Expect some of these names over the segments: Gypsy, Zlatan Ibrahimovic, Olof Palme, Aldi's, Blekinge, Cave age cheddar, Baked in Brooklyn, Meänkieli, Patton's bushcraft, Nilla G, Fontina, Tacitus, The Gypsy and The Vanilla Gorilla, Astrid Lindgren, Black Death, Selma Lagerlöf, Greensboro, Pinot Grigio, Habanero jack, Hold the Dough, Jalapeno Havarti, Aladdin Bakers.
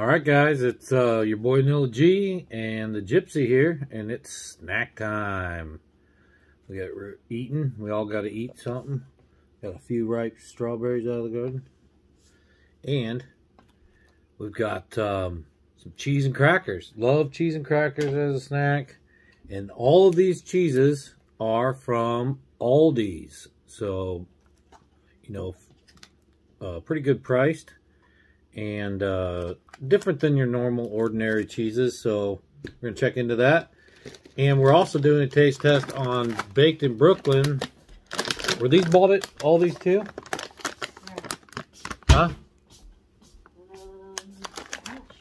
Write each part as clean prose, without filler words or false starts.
Alright guys, it's your boy Nilla G and the Gypsy here, and it's snack time. We're eating. We all got to eat something. Got a few ripe strawberries out of the garden. And we've got some cheese and crackers. Love cheese and crackers as a snack. And all of these cheeses are from Aldi's. So, you know, pretty good priced. And different than your normal ordinary cheeses. So we're going to check into that. And we're also doing a taste test on Baked in Brooklyn. Were these bought at Aldi's too? Huh?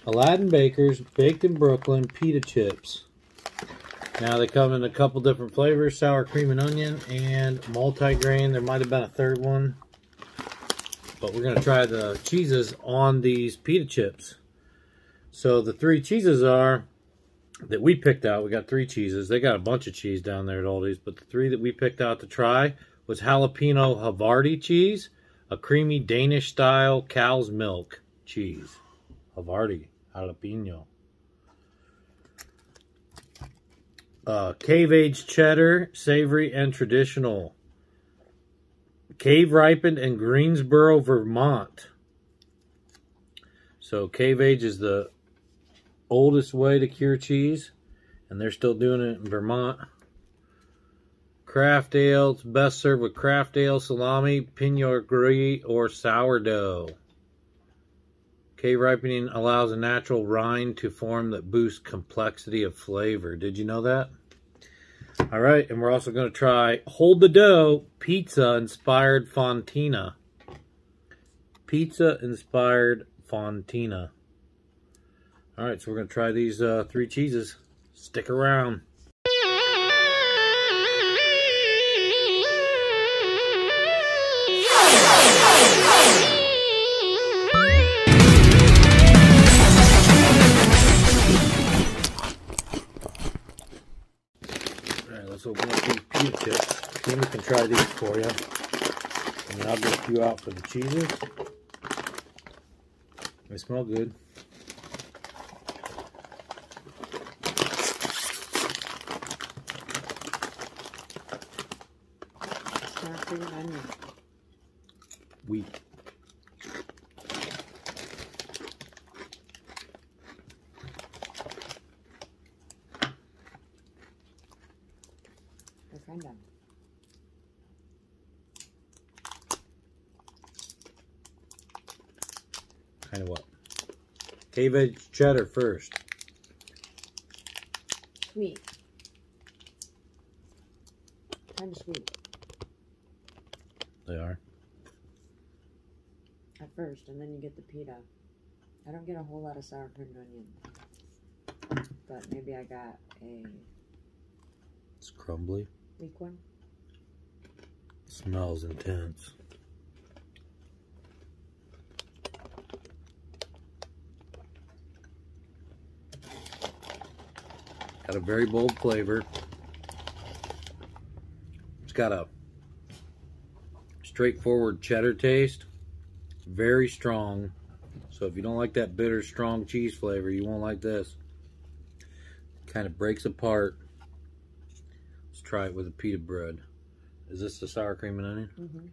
Aladdin Bakers, Baked in Brooklyn, pita chips. Now they come in a couple different flavors, sour cream and onion, and multi-grain. There might have been a third one. But we're going to try the cheeses on these pita chips. So the three cheeses are, that we picked out, we got three cheeses. They got a bunch of cheese down there at Aldi's, but the three that we picked out to try was Jalapeno Havarti cheese, a creamy Danish-style cow's milk cheese. Havarti, jalapeno. Cave age cheddar, savory and traditional. Cave ripened in Greensboro, Vermont. So cave age is the oldest way to cure cheese, and they're still doing it in Vermont. Craft ale, it's best served with craft ale, salami, Pinot Grigio, or sourdough. Cave ripening allows a natural rind to form that boosts complexity of flavor. Did you know that? All right, and we're also going to try Hold the Dough, pizza-inspired Fontina. Pizza-inspired Fontina. All right, so we're going to try these three cheeses. Stick around. All right, let's open up these pita chips. Tim can try these for you. And I'll get you out for the cheeses. They smell good. Wheat. Kind of what? Cave edge cheddar first. Sweet. Kind of sweet. They are. At first, and then you get the pita. I don't get a whole lot of sour cream and onion, but maybe I got a... It's crumbly. Weak one. It smells intense. Got a very bold flavor. It's got a straightforward cheddar taste, very strong. So if you don't like that bitter strong cheese flavor, you won't like this. Kind of breaks apart. Let's try it with a pita bread. Is this the sour cream and onion? Mm-hmm.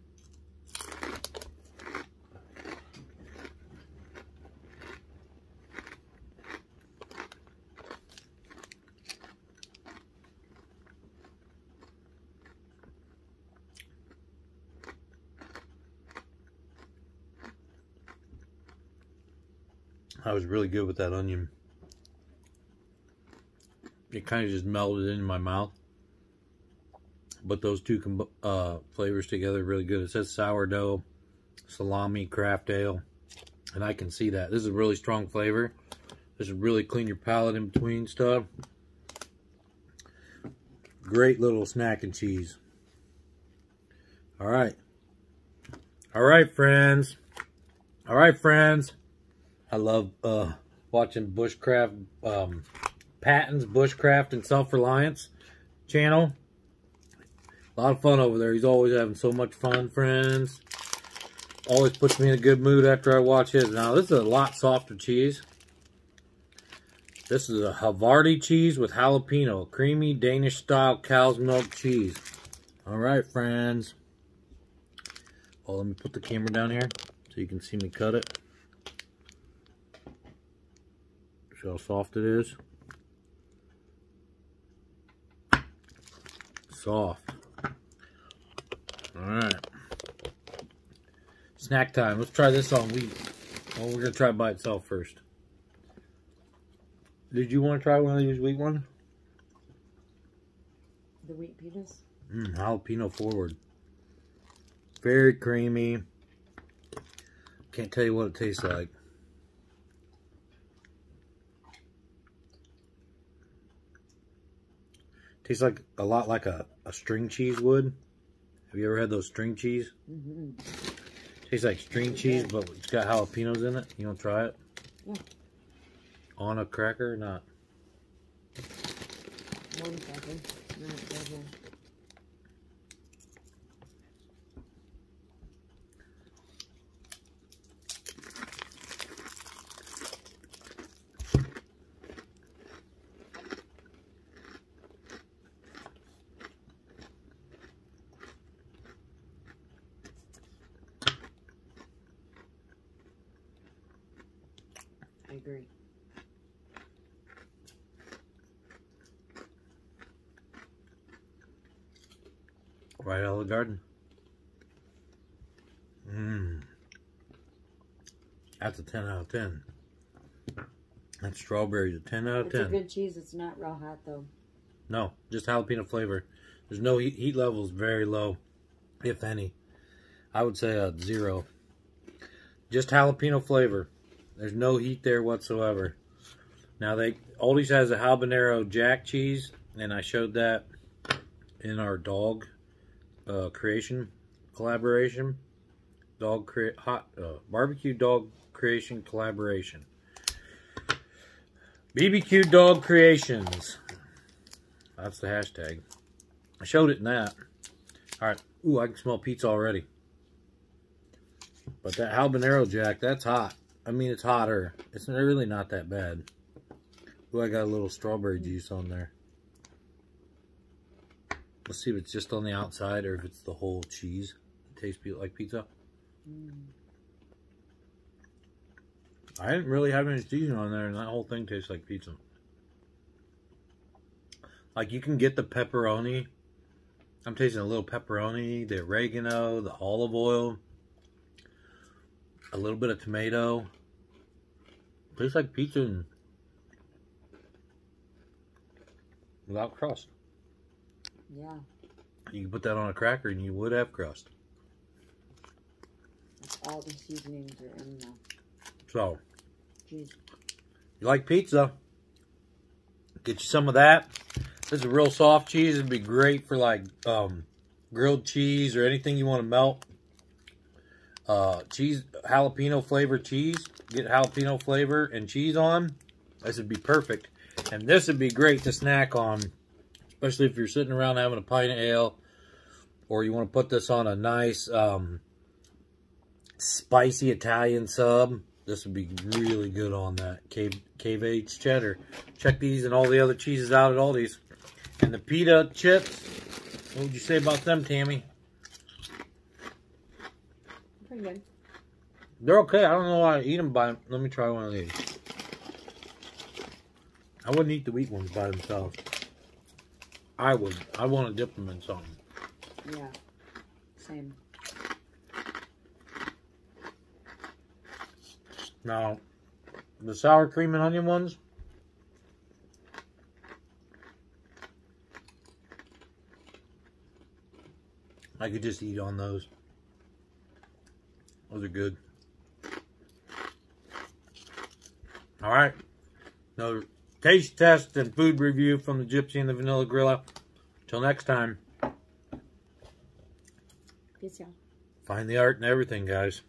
I was really good with that onion. It kind of just melted in my mouth. But those two flavors together are really good. It says sourdough, salami, craft ale. And I can see that. This is a really strong flavor. This will really clean your palate in between stuff. Great little snack and cheese. All right. All right, friends. All right, friends. I love watching bushcraft, Patton's Bushcraft and Self-Reliance channel. A lot of fun over there. He's always having so much fun, friends. Always puts me in a good mood after I watch his. Now, this is a lot softer cheese. This is a Havarti cheese with jalapeno, creamy Danish-style cow's milk cheese. All right, friends. Well, let me put the camera down here so you can see me cut it. See how soft it is. Soft. All right. Snack time. Let's try this on wheat. Well, we're gonna try it by itself first. Did you want to try one of these wheat ones? The wheat pitas? Jalapeno forward. Very creamy. Can't tell you what it tastes like. Tastes like a lot like a string cheese would. Have you ever had those string cheese? Mm-hmm. Tastes like string cheese, but it's got jalapenos in it. You want to try it? Yeah. On a cracker or not? One cracker. Not a cracker. I agree. Right out of the garden. That's a 10 out of 10. That strawberry's a 10 out of 10. It's a good cheese. It's not real hot, though. No, just jalapeno flavor. There's no heat levels, very low, if any. I would say a 0. Just jalapeno flavor. There's no heat there whatsoever. Now, Aldi's has a habanero jack cheese, and I showed that in our dog barbecue dog creation collaboration. BBQ Dog Creations. That's the hashtag. I showed it in that. All right. Ooh, I can smell pizza already. But that habanero jack, that's hot. I mean, it's hotter. It's really not that bad. Ooh, I got a little strawberry juice on there. Let's see if it's just on the outside or if it's the whole cheese. It tastes like pizza. I didn't really have any seasoning on there, and that whole thing tastes like pizza. Like, you can get the pepperoni. I'm tasting a little pepperoni, the oregano, the olive oil, a little bit of tomato. Tastes like pizza and without crust. Yeah. You can put that on a cracker and you would have crust. All the seasonings are in there. So, jeez. You like pizza? Get you some of that. This is a real soft cheese. It'd be great for like grilled cheese or anything you want to melt. Cheese, jalapeno flavored cheese. Get jalapeno flavor and cheese on. This would be perfect. And this would be great to snack on, especially if you're sitting around having a pint of ale, or you want to put this on a nice spicy Italian sub. This would be really good on that. Cave age cheddar. Check these and all the other cheeses out at Aldi's. And the pita chips, what would you say about them, Tammy? Pretty good. They're okay. I don't know why I eat them by them. Let me try one of these. I wouldn't eat the wheat ones by themselves. I would. I want to dip them in something. Yeah. Same. Now, the sour cream and onion ones, I could just eat on those. Those are good. All right. Another taste test and food review from the Gypsy and the Vanilla Gorilla. Till next time. Peace, y'all. Find the art in everything, guys.